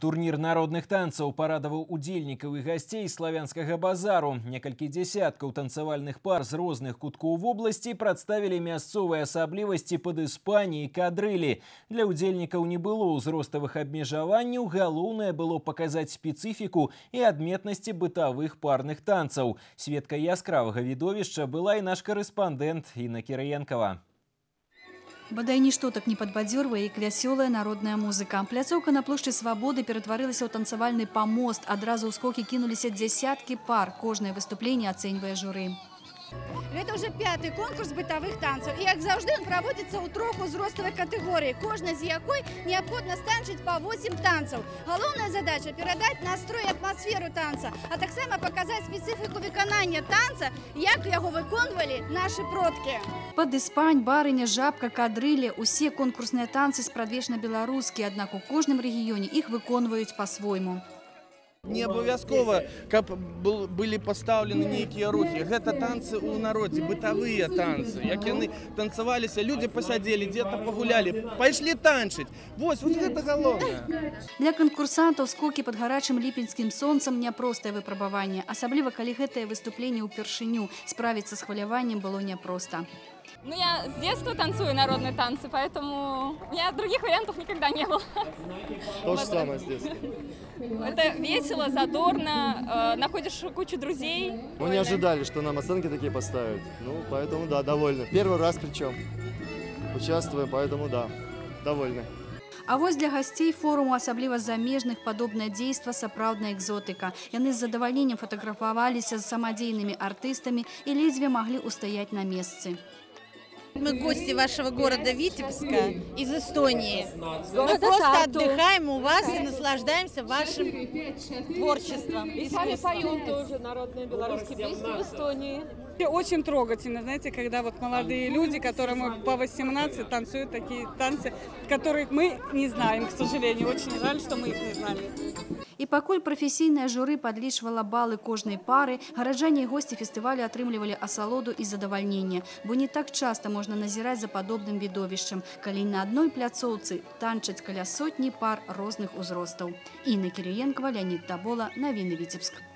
Турнір народных танцев порадовал удельников и гостей Славянского базару. Некалькі десятков танцевальных пар с разных кутков в области представили мясцовые особливости под Испанией и кадрыли. Для удельников не было взрослых обмежований, головное было показать специфику и отметности бытовых парных танцев. Сведкой яскравого видовища была и наш корреспондент Инна Кириенкова. Бодай ничто так не подбадзёрвае як вясёлая народная музыка. Пляцоўка на плошчы Свабоды ператварылася ў танцавальны памост. Адразу ў скокі кінуліся десяткі пар. Кожнае выступленне ацэньвае журы. Это уже пятый конкурс бытовых танцев. И, как завжди, он проводится у трех взрослых категорий, каждая из якой необходимо станчить по 8 танцев. Главная задача – передать настрой и атмосферу танца, а так само показать специфику выполнения танца, как его выполняли наши предки. Под Испань, барыня, жабка, кадрыли – усе конкурсные танцы спрадвечна белорусские, однако в каждом регионе их выполняют по-своему. Не обовязково, как были поставлены некие рухи. Это танцы у народе, бытовые танцы. Как они танцевались, люди посадили, где-то погуляли, пошли танчить. Вот это главное. Для конкурсантов скоки под горячим липенским солнцем – непростое выпробование. Особливо, когда это выступление упершиню. Справиться с хвалеванием было непросто. Ну, я с детства танцую народные танцы, поэтому у меня других вариантов никогда не было. То же самое с детства. Это весело, задорно, находишь кучу друзей. Мы не ожидали, что нам оценки такие поставят. Ну, поэтому да, довольны. Первый раз причем участвуем, поэтому да, довольны. А вот для гостей форума, особливо замежных, подобное действо – соправдная экзотика. Яны с задовольнением фотографовались с самодейными артистами и лезвие могли устоять на месте. Мы гости вашего города Витебска из Эстонии. Мы просто отдыхаем у вас и наслаждаемся вашим творчеством. И сами поем тоже народные белорусские песни в Эстонии. Очень трогательно, знаете, когда вот молодые люди, которым по 18, танцуют такие танцы, которых мы не знаем, к сожалению. Очень жаль, что мы их не знали. И покуль профессийное жюры подлічвала баллы кожной пары, горожане и гости фестиваля отрымливали асалоду и задовольнение. Бо не так часто можно назирать за подобным видовищем, коли на одной пляцоўцы танчаць каля сотни пар розных узростов. Инна Кириенкова, Леонид Табола, новины Витебск.